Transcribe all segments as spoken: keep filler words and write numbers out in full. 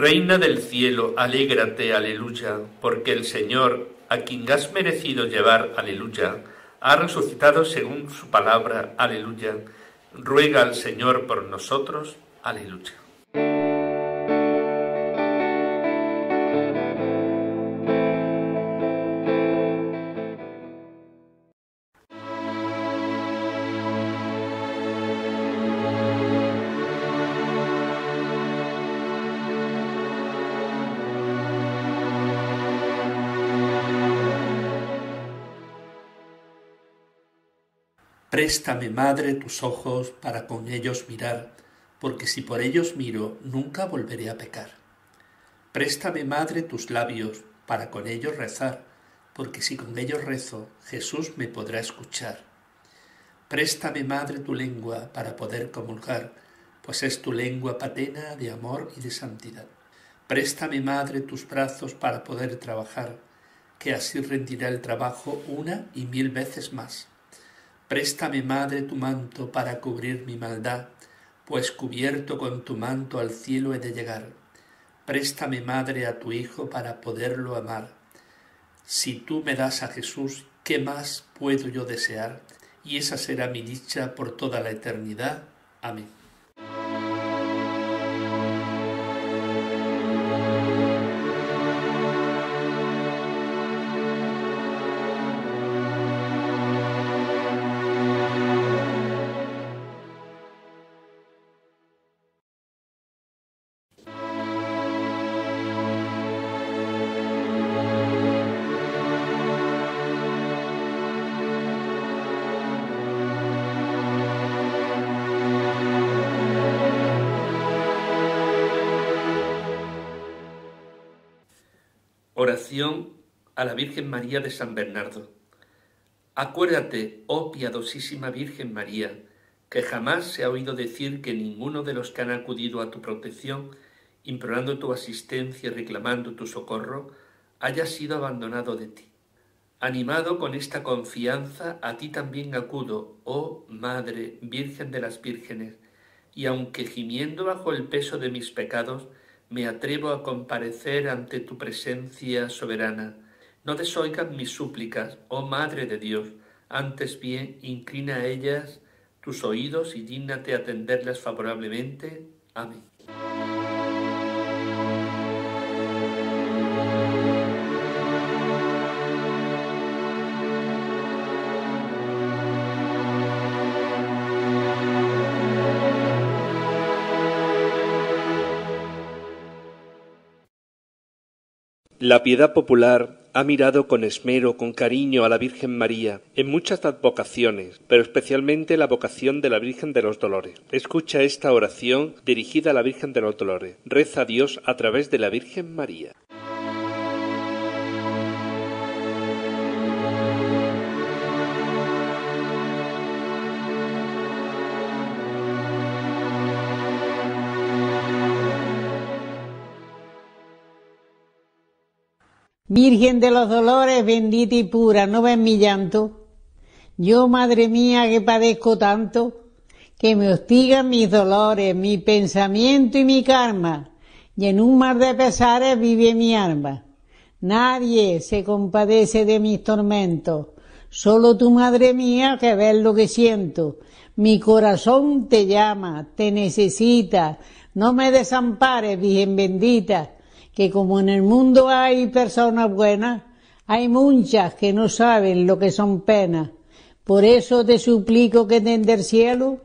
Reina del cielo, alégrate, aleluya, porque el Señor, a quien has merecido llevar, aleluya, ha resucitado según su palabra, aleluya. Ruega al Señor por nosotros, aleluya. Préstame, Madre, tus ojos para con ellos mirar, porque si por ellos miro, nunca volveré a pecar. Préstame, Madre, tus labios para con ellos rezar, porque si con ellos rezo, Jesús me podrá escuchar. Préstame, Madre, tu lengua para poder comulgar, pues es tu lengua patena de amor y de santidad. Préstame, Madre, tus brazos para poder trabajar, que así rendirá el trabajo una y mil veces más. Préstame, Madre, tu manto para cubrir mi maldad, pues cubierto con tu manto al cielo he de llegar. Préstame, Madre, a tu Hijo para poderlo amar. Si tú me das a Jesús, ¿qué más puedo yo desear? Y esa será mi dicha por toda la eternidad. Amén. Oración a la Virgen María de San Bernardo. Acuérdate, oh piadosísima Virgen María, que jamás se ha oído decir que ninguno de los que han acudido a tu protección, implorando tu asistencia y reclamando tu socorro, haya sido abandonado de ti. Animado con esta confianza, a ti también acudo, oh Madre, Virgen de las Vírgenes, y aunque gimiendo bajo el peso de mis pecados, me atrevo a comparecer ante tu presencia soberana. No desoigas mis súplicas, oh Madre de Dios, antes bien inclina a ellas tus oídos y dígnate atenderlas favorablemente. Amén. La piedad popular ha mirado con esmero, con cariño a la Virgen María en muchas advocaciones, pero especialmente la vocación de la Virgen de los Dolores. Escucha esta oración dirigida a la Virgen de los Dolores. Reza a Dios a través de la Virgen María. Virgen de los Dolores, bendita y pura, no ves mi llanto. Yo, madre mía, que padezco tanto, que me hostigan mis dolores, mi pensamiento y mi karma, y en un mar de pesares vive mi alma. Nadie se compadece de mis tormentos, solo tu madre mía que ves lo que siento. Mi corazón te llama, te necesita, no me desampares, Virgen bendita, que como en el mundo hay personas buenas, hay muchas que no saben lo que son penas. Por eso te suplico que desde el cielo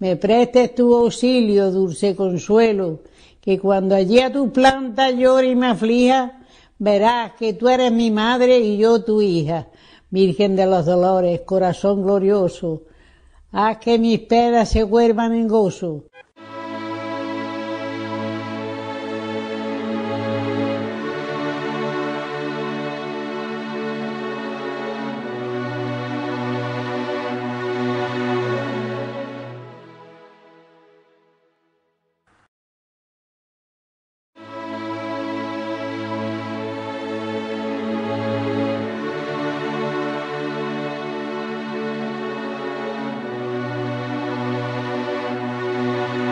me prestes tu auxilio, dulce consuelo, que cuando allí a tu planta llore y me aflija, verás que tú eres mi madre y yo tu hija. Virgen de los Dolores, corazón glorioso, haz que mis penas se vuelvan en gozo. Thank you.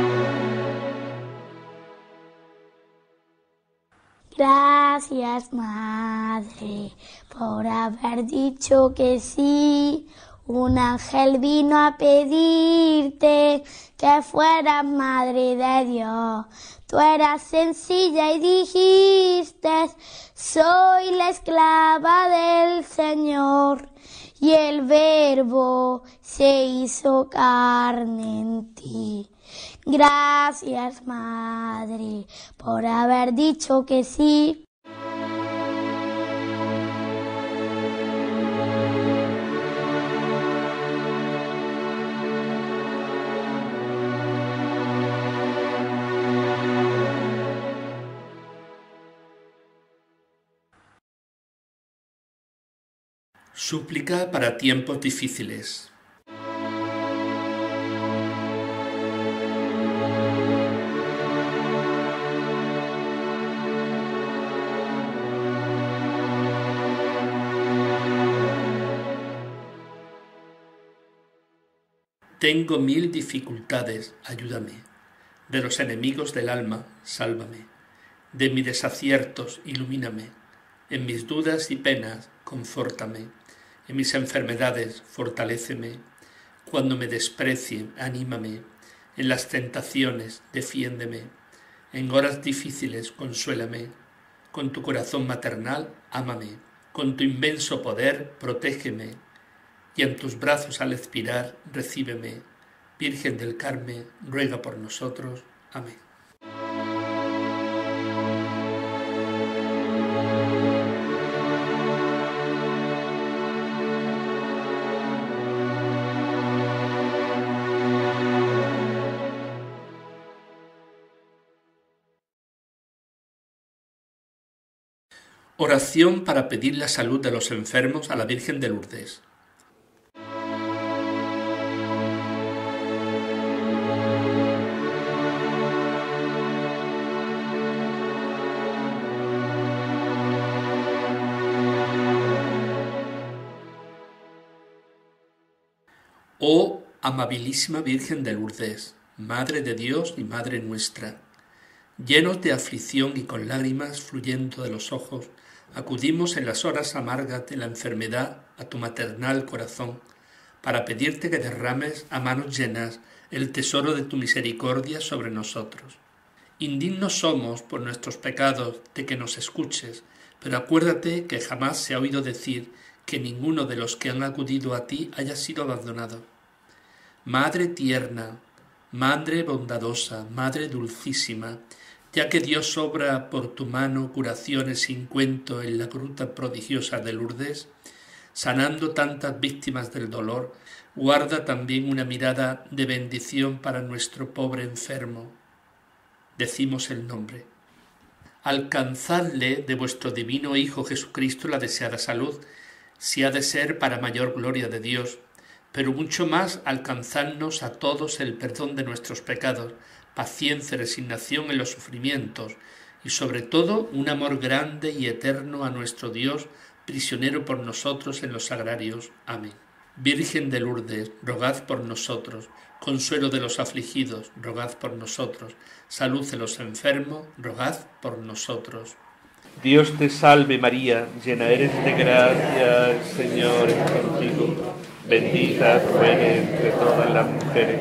Gracias, Madre, por haber dicho que sí. Un ángel vino a pedirte que fueras Madre de Dios. Tú eras sencilla y dijiste, soy la esclava del Señor. Y el Verbo se hizo carne en ti. Gracias, Madre, por haber dicho que sí. Súplica para tiempos difíciles. Tengo mil dificultades, ayúdame. De los enemigos del alma, sálvame. De mis desaciertos, ilumíname. En mis dudas y penas, confórtame. En mis enfermedades, fortaléceme. Cuando me desprecien, anímame. En las tentaciones, defiéndeme. En horas difíciles, consuélame. Con tu corazón maternal, ámame. Con tu inmenso poder, protégeme. Y en tus brazos al expirar, recíbeme. Virgen del Carmen, ruega por nosotros. Amén. Oración para pedir la salud de los enfermos a la Virgen de Lourdes. Oh amabilísima Virgen de Lourdes, Madre de Dios y Madre nuestra, llenos de aflicción y con lágrimas fluyendo de los ojos, acudimos en las horas amargas de la enfermedad a tu maternal corazón, para pedirte que derrames a manos llenas el tesoro de tu misericordia sobre nosotros. Indignos somos por nuestros pecados de que nos escuches, pero acuérdate que jamás se ha oído decir que ninguno de los que han acudido a ti haya sido abandonado. Madre tierna, Madre bondadosa, Madre dulcísima, ya que Dios obra por tu mano curaciones sin cuento en la gruta prodigiosa de Lourdes, sanando tantas víctimas del dolor, guarda también una mirada de bendición para nuestro pobre enfermo. Decimos el nombre. Alcanzadle de vuestro divino Hijo Jesucristo la deseada salud, si ha de ser para mayor gloria de Dios, pero mucho más alcanzadnos a todos el perdón de nuestros pecados, paciencia y resignación en los sufrimientos, y sobre todo un amor grande y eterno a nuestro Dios, prisionero por nosotros en los sagrarios. Amén. Virgen de Lourdes, rogad por nosotros. Consuelo de los afligidos, rogad por nosotros. Salud de los enfermos, rogad por nosotros. Dios te salve María, llena eres de gracia, el Señor es contigo. Bendita tú eres entre todas las mujeres,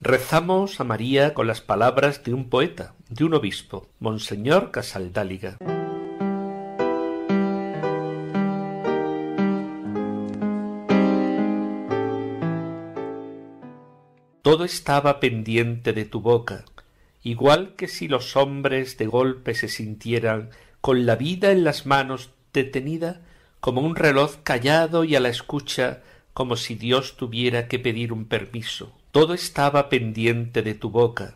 Rezamos a María con las palabras de un poeta, de un obispo, Monseñor Casaldáliga. Todo estaba pendiente de tu boca, igual que si los hombres de golpe se sintieran con la vida en las manos detenida, como un reloj callado y a la escucha, como si Dios tuviera que pedir un permiso. Todo estaba pendiente de tu boca,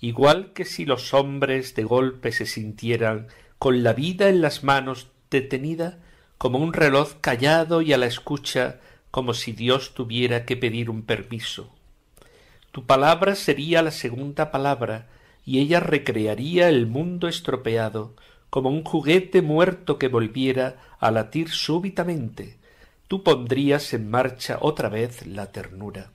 igual que si los hombres de golpe se sintieran con la vida en las manos detenida, como un reloj callado y a la escucha, como si Dios tuviera que pedir un permiso. Tu palabra sería la segunda palabra, y ella recrearía el mundo estropeado, como un juguete muerto que volviera a latir súbitamente. Tú pondrías en marcha otra vez la ternura.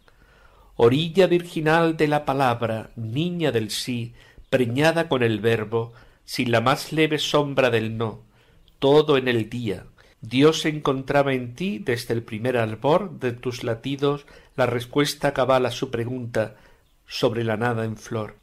Orilla virginal de la palabra, niña del sí, preñada con el verbo, sin la más leve sombra del no, todo en el día. Dios encontraba en ti, desde el primer albor de tus latidos, la respuesta cabal a su pregunta sobre la nada en flor.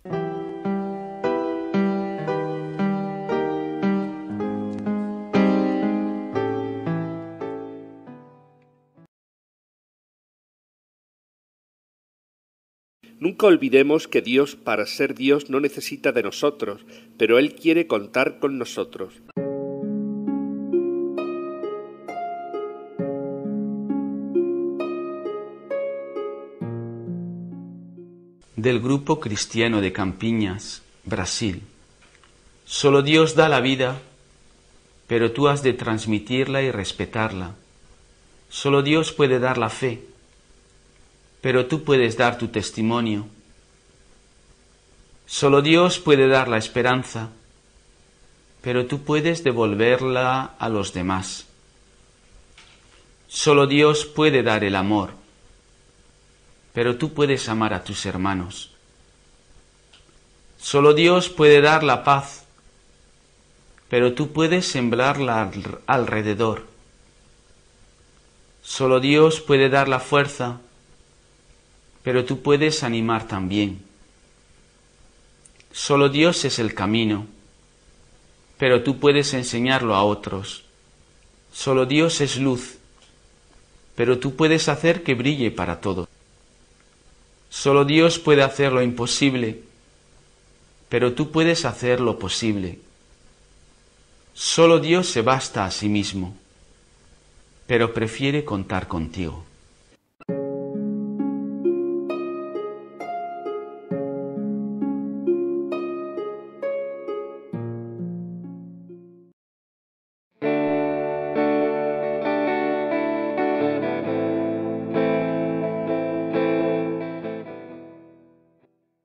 Nunca olvidemos que Dios, para ser Dios, no necesita de nosotros, pero Él quiere contar con nosotros. Del Grupo Cristiano de Campiñas, Brasil. Solo Dios da la vida, pero tú has de transmitirla y respetarla. Solo Dios puede dar la fe, pero tú puedes dar tu testimonio. Solo Dios puede dar la esperanza, pero tú puedes devolverla a los demás. Solo Dios puede dar el amor, pero tú puedes amar a tus hermanos. Solo Dios puede dar la paz, pero tú puedes sembrarla alrededor. Solo Dios puede dar la fuerza, pero tú puedes animar también. Solo Dios es el camino, pero tú puedes enseñarlo a otros. Solo Dios es luz, pero tú puedes hacer que brille para todos. Solo Dios puede hacer lo imposible, pero tú puedes hacer lo posible. Solo Dios se basta a sí mismo, pero prefiere contar contigo.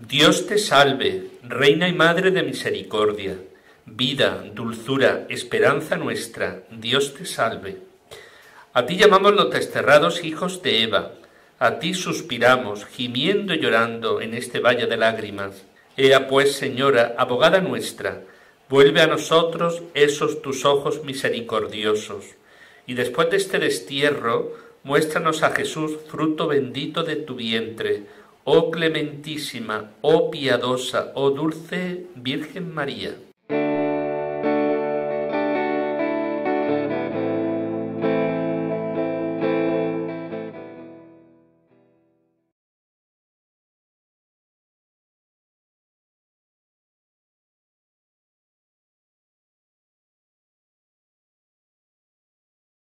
Dios te salve, Reina y Madre de Misericordia, vida, dulzura, esperanza nuestra, Dios te salve. A ti llamamos los desterrados hijos de Eva, a ti suspiramos, gimiendo y llorando en este valle de lágrimas. Ea pues, Señora, abogada nuestra, vuelve a nosotros esos tus ojos misericordiosos, y después de este destierro, muéstranos a Jesús, fruto bendito de tu vientre, oh clementísima, oh piadosa, oh dulce Virgen María.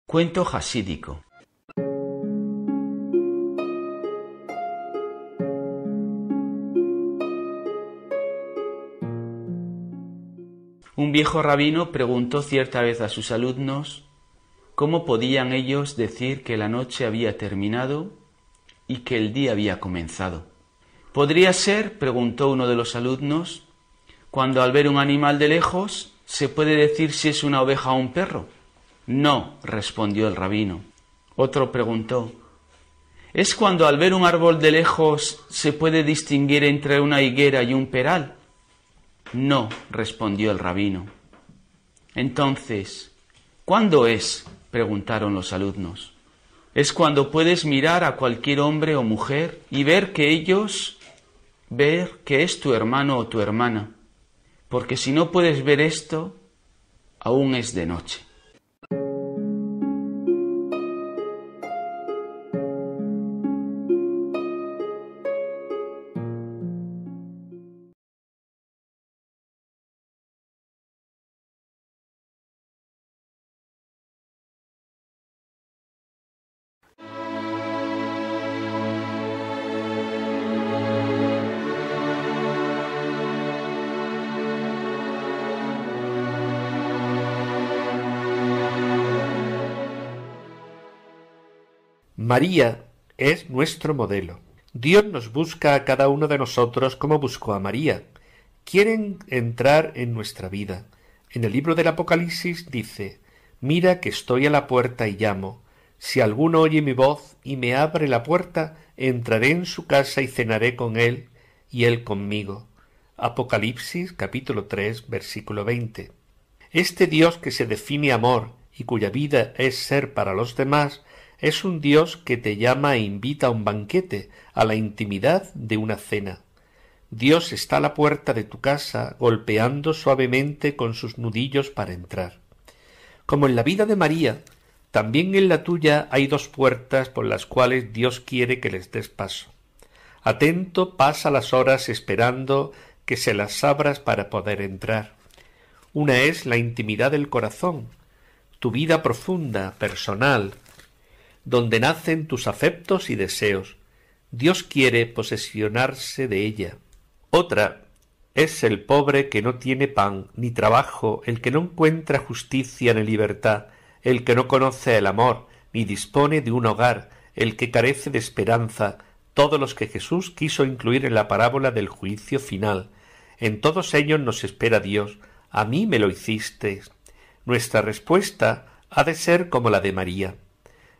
Cuento jasídico. Un viejo rabino preguntó cierta vez a sus alumnos cómo podían ellos decir que la noche había terminado y que el día había comenzado. ¿Podría ser?, preguntó uno de los alumnos, ¿cuando al ver un animal de lejos se puede decir si es una oveja o un perro? No, respondió el rabino. Otro preguntó, ¿es cuando al ver un árbol de lejos se puede distinguir entre una higuera y un peral? No, respondió el rabino. Entonces, ¿cuándo es?, preguntaron los alumnos. Es cuando puedes mirar a cualquier hombre o mujer y ver que ellos ver que es tu hermano o tu hermana, porque si no puedes ver esto, aún es de noche. María es nuestro modelo. Dios nos busca a cada uno de nosotros como buscó a María. Quieren entrar en nuestra vida. En el libro del Apocalipsis dice: «Mira que estoy a la puerta y llamo. Si alguno oye mi voz y me abre la puerta, entraré en su casa y cenaré con él y él conmigo». Apocalipsis capítulo tres, versículo veinte. Este Dios que se define amor y cuya vida es ser para los demás, es un Dios que te llama e invita a un banquete, a la intimidad de una cena. Dios está a la puerta de tu casa, golpeando suavemente con sus nudillos para entrar. Como en la vida de María, también en la tuya hay dos puertas por las cuales Dios quiere que les des paso. Atento, pasa las horas esperando que se las abras para poder entrar. Una es la intimidad del corazón, tu vida profunda, personal, donde nacen tus afectos y deseos. Dios quiere posesionarse de ella. Otra es el pobre que no tiene pan ni trabajo, el que no encuentra justicia ni libertad, el que no conoce el amor, ni dispone de un hogar, el que carece de esperanza, todos los que Jesús quiso incluir en la parábola del juicio final. En todos ellos nos espera Dios. A mí me lo hiciste. Nuestra respuesta ha de ser como la de María.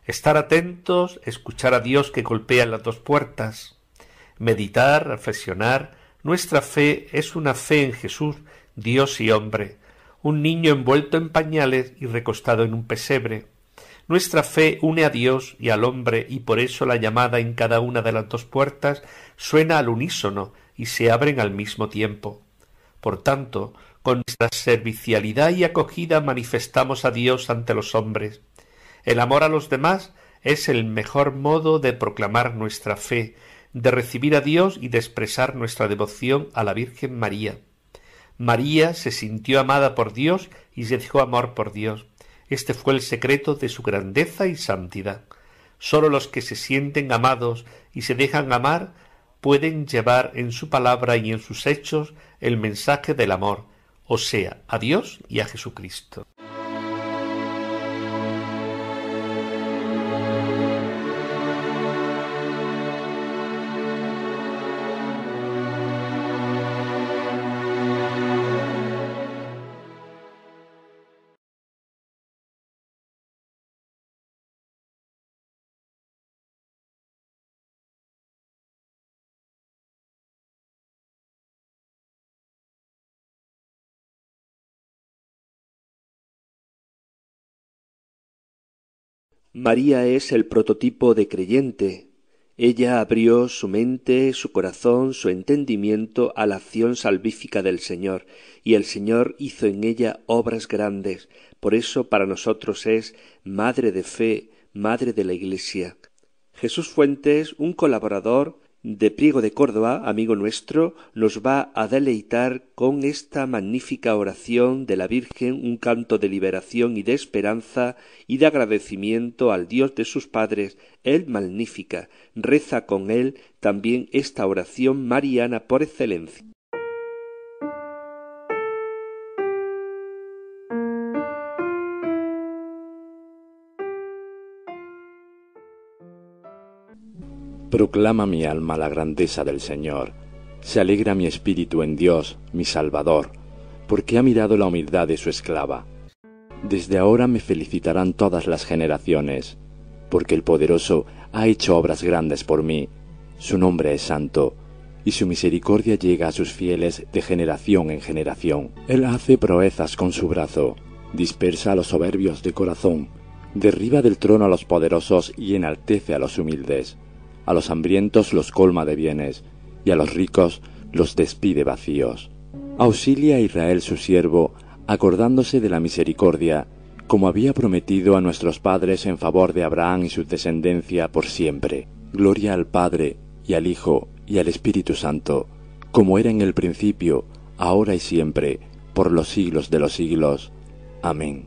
Estar atentos, escuchar a Dios que golpea en las dos puertas, meditar, reflexionar. Nuestra fe es una fe en Jesús, Dios y hombre, un niño envuelto en pañales y recostado en un pesebre. Nuestra fe une a Dios y al hombre, y por eso la llamada en cada una de las dos puertas suena al unísono y se abren al mismo tiempo. Por tanto, con nuestra servicialidad y acogida manifestamos a Dios ante los hombres. El amor a los demás es el mejor modo de proclamar nuestra fe, de recibir a Dios y de expresar nuestra devoción a la Virgen María. María se sintió amada por Dios y se dejó amor por Dios. Este fue el secreto de su grandeza y santidad. Sólo los que se sienten amados y se dejan amar pueden llevar en su palabra y en sus hechos el mensaje del amor, o sea, a Dios y a Jesucristo. María es el prototipo de creyente. Ella abrió su mente, su corazón, su entendimiento a la acción salvífica del Señor, y el Señor hizo en ella obras grandes. Por eso para nosotros es madre de fe, madre de la Iglesia. Jesús Fuentes, un colaborador de Priego de Córdoba, amigo nuestro, nos va a deleitar con esta magnífica oración de la Virgen, un canto de liberación y de esperanza y de agradecimiento al Dios de sus padres. Él magnifica, reza con él también esta oración mariana por excelencia. Proclama mi alma la grandeza del Señor. Se alegra mi espíritu en Dios, mi Salvador, porque ha mirado la humildad de su esclava. Desde ahora me felicitarán todas las generaciones, porque el Poderoso ha hecho obras grandes por mí. Su nombre es santo, y su misericordia llega a sus fieles de generación en generación. Él hace proezas con su brazo, dispersa a los soberbios de corazón, derriba del trono a los poderosos y enaltece a los humildes. A los hambrientos los colma de bienes, y a los ricos los despide vacíos. Auxilia a Israel su siervo, acordándose de la misericordia, como había prometido a nuestros padres en favor de Abraham y su descendencia por siempre. Gloria al Padre, y al Hijo, y al Espíritu Santo, como era en el principio, ahora y siempre, por los siglos de los siglos. Amén.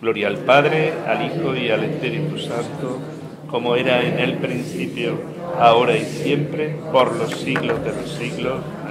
Gloria al Padre, al Hijo y al Espíritu Santo, como era en el principio, ahora y siempre, por los siglos de los siglos.